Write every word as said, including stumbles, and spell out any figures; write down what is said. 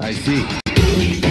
I see.